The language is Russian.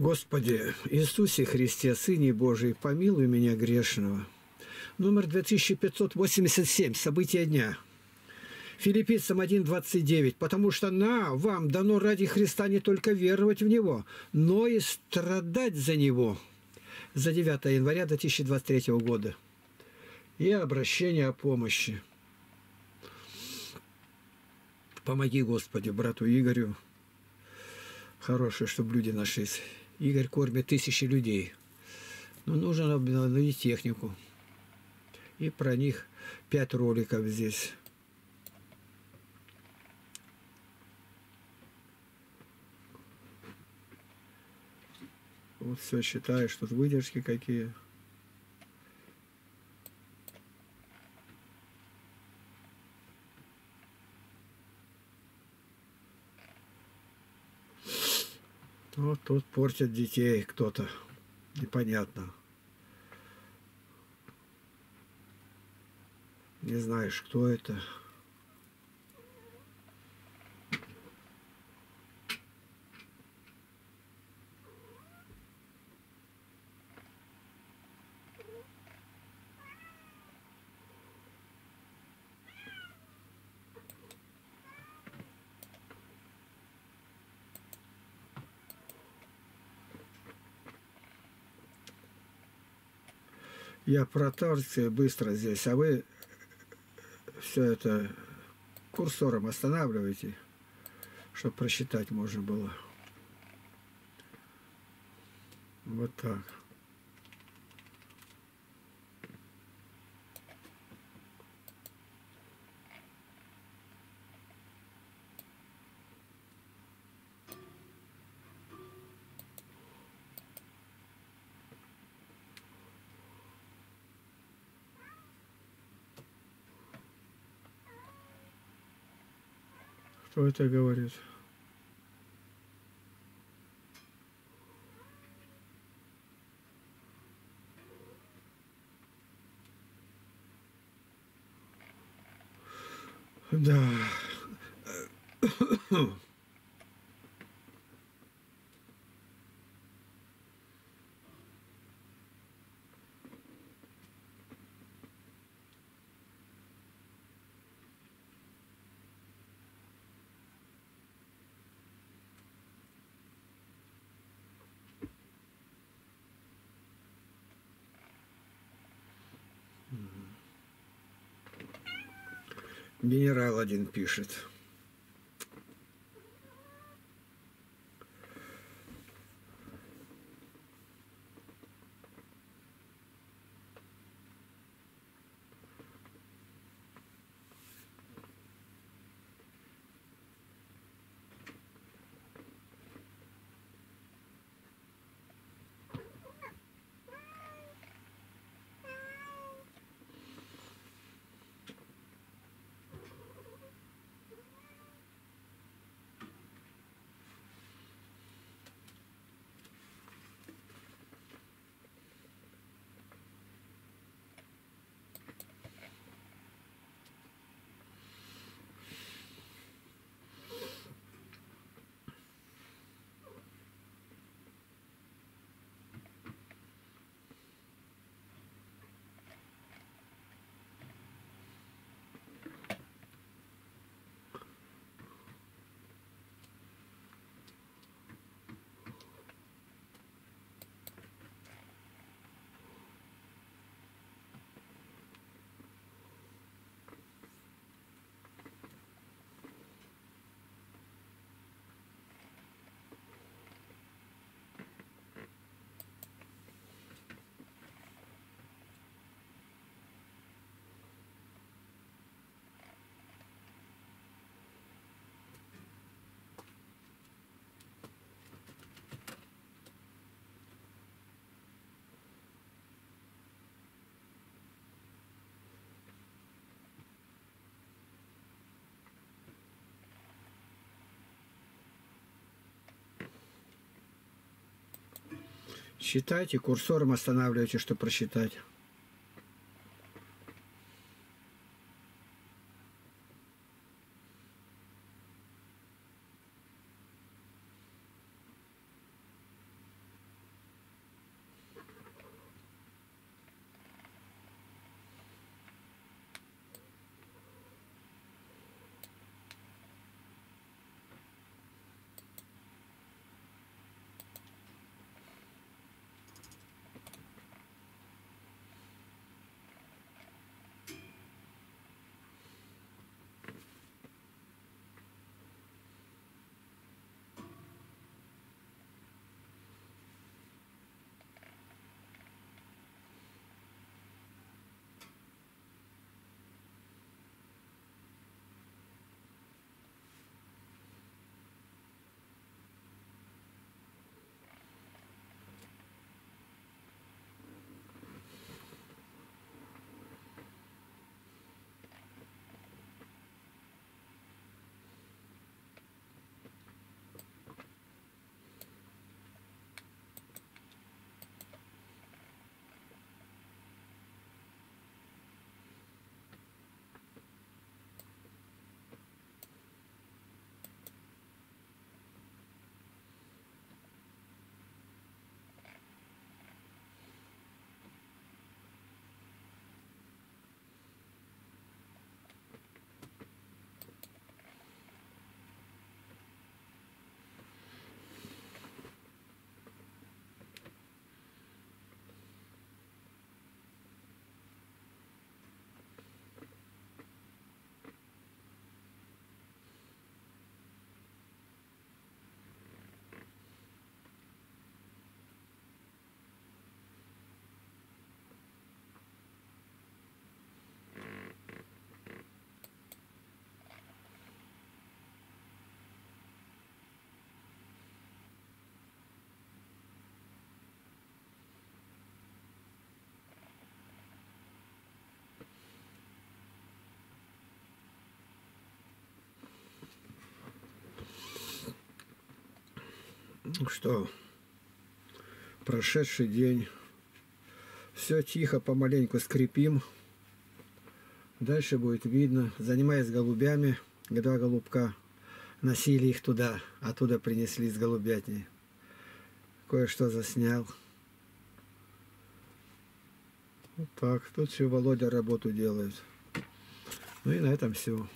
Господи, Иисусе Христе, Сыне Божий, помилуй меня грешного. Номер 2587. События дня. Филиппийцам 1:29. Потому что вам дано ради Христа не только веровать в Него, но и страдать за Него. За 9 января 2023 года. И обращение о помощи. Помоги, Господи, брату Игорю. Хорошее, чтобы люди нашлись. Игорь кормит тысячи людей. Но нужно обновить технику. И про них 5 роликов здесь. Вот все считаю, что выдержки какие. Вот тут портят детей кто-то. Непонятно. Не знаешь, кто это. Я проталкиваю быстро здесь, а вы все это курсором останавливаете, чтобы просчитать можно было. Вот так. Кто это говорит? Да. Генерал один пишет. Считайте, курсором останавливайте, чтобы просчитать. что прошедший день. Все тихо, помаленьку скрепим. Дальше будет видно. Занимаясь голубями, два голубка, носили их туда, оттуда принесли из голубятни. Кое-что заснял. Вот так. Тут все Володя работу делает. Ну и на этом все.